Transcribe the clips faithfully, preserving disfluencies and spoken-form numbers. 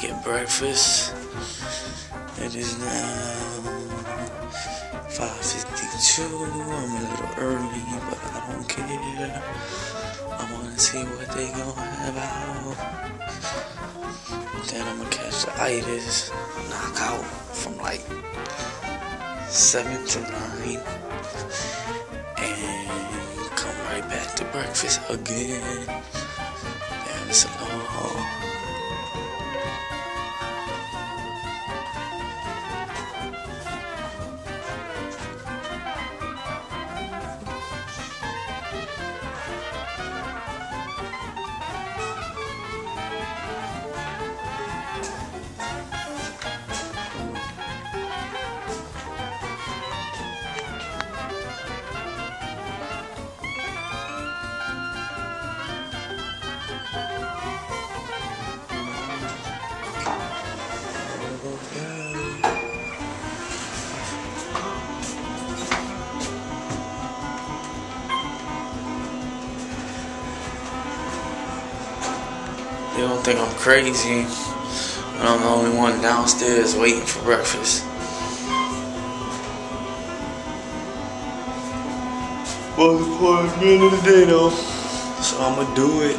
get breakfast. It is now five fifty-two. I'm a little early, but I don't care. I want to see what they gonna have out. Then I'm gonna catch the itis, knock out from like seven to nine, and come right back to breakfast again. Damn, it's a long haul. They don't think I'm crazy, but I'm the only one downstairs waiting for breakfast. Well, it's part of the middle of the day though, so I'ma do it.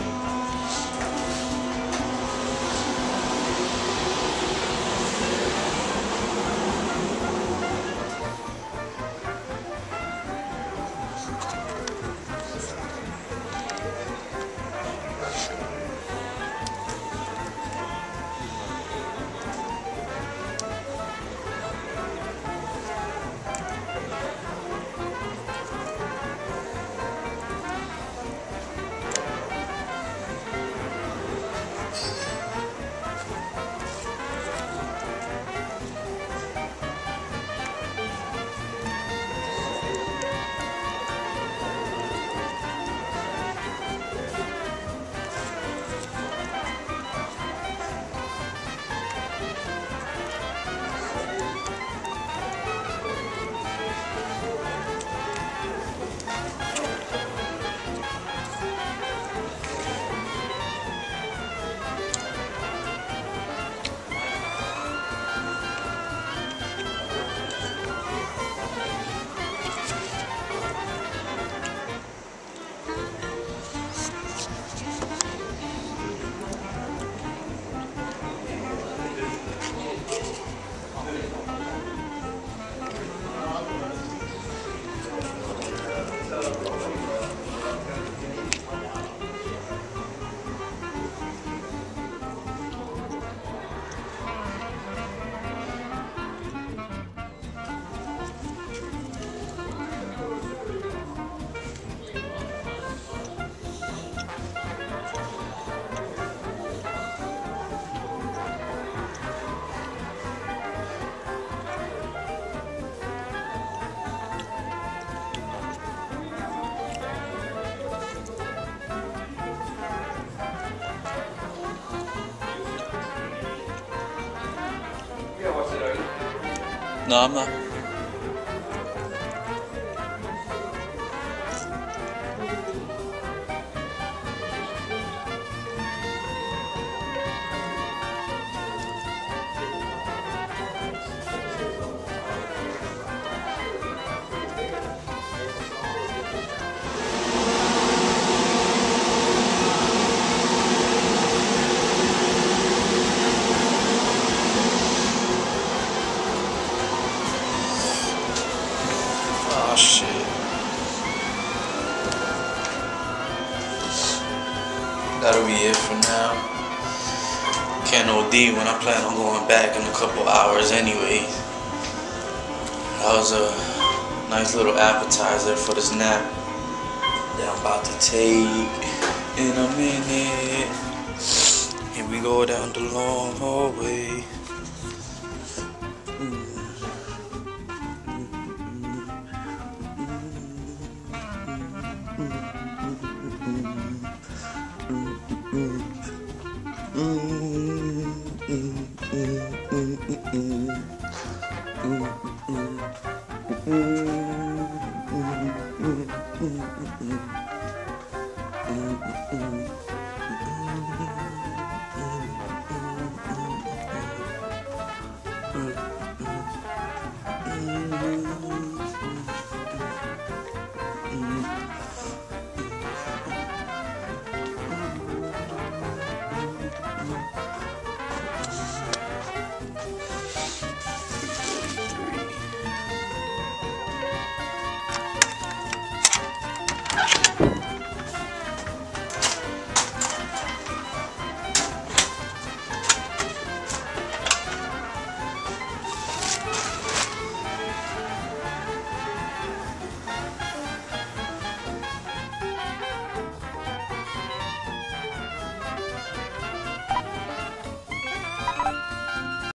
No, I'm not. Oh shit. That'll be it for now. Can't O D when I plan on going back in a couple hours anyway. That was a nice little appetizer for this nap that I'm about to take in a minute. Here we go down the long hallway. Mm-hmm. Mm-hmm. Mm-hmm. Mm-hmm.